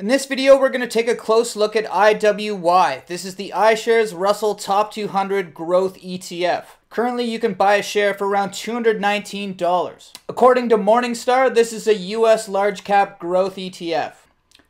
In this video, we're going to take a close look at IWY. This is the iShares Russell Top 200 Growth ETF. Currently, you can buy a share for around $219. According to Morningstar, this is a US large cap growth ETF.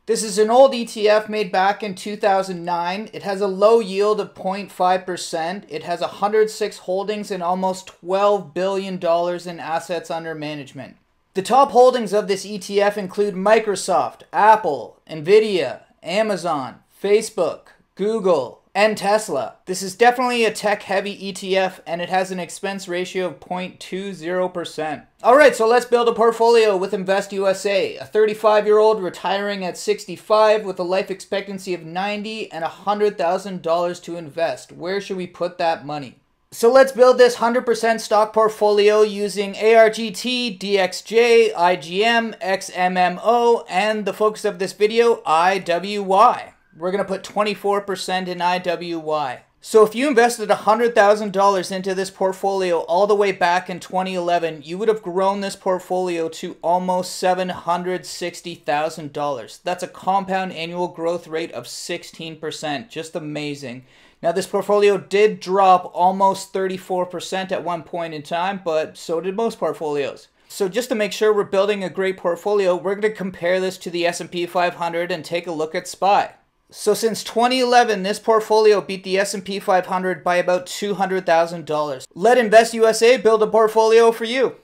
This is an old ETF made back in 2009. It has a low yield of 0.5%. It has 106 holdings and almost $12 billion in assets under management. The top holdings of this ETF include Microsoft, Apple, Nvidia, Amazon, Facebook, Google, and Tesla. This is definitely a tech-heavy ETF, and it has an expense ratio of 0.20%. All right, so let's build a portfolio with InvestUSA, a 35-year-old retiring at 65 with a life expectancy of 90 and $100,000 to invest. Where should we put that money? So let's build this 100% stock portfolio using ARGT, DXJ, IGM, XMMO, and the focus of this video, IWY. We're going to put 24% in IWY. So if you invested $100,000 into this portfolio all the way back in 2011, you would have grown this portfolio to almost $760,000. That's a compound annual growth rate of 16%. Just amazing. Now, this portfolio did drop almost 34% at one point in time, but so did most portfolios. So just to make sure we're building a great portfolio, we're going to compare this to the S&P 500 and take a look at SPY. So since 2011, this portfolio beat the S&P 500 by about $200,000. Let InvestUSA build a portfolio for you.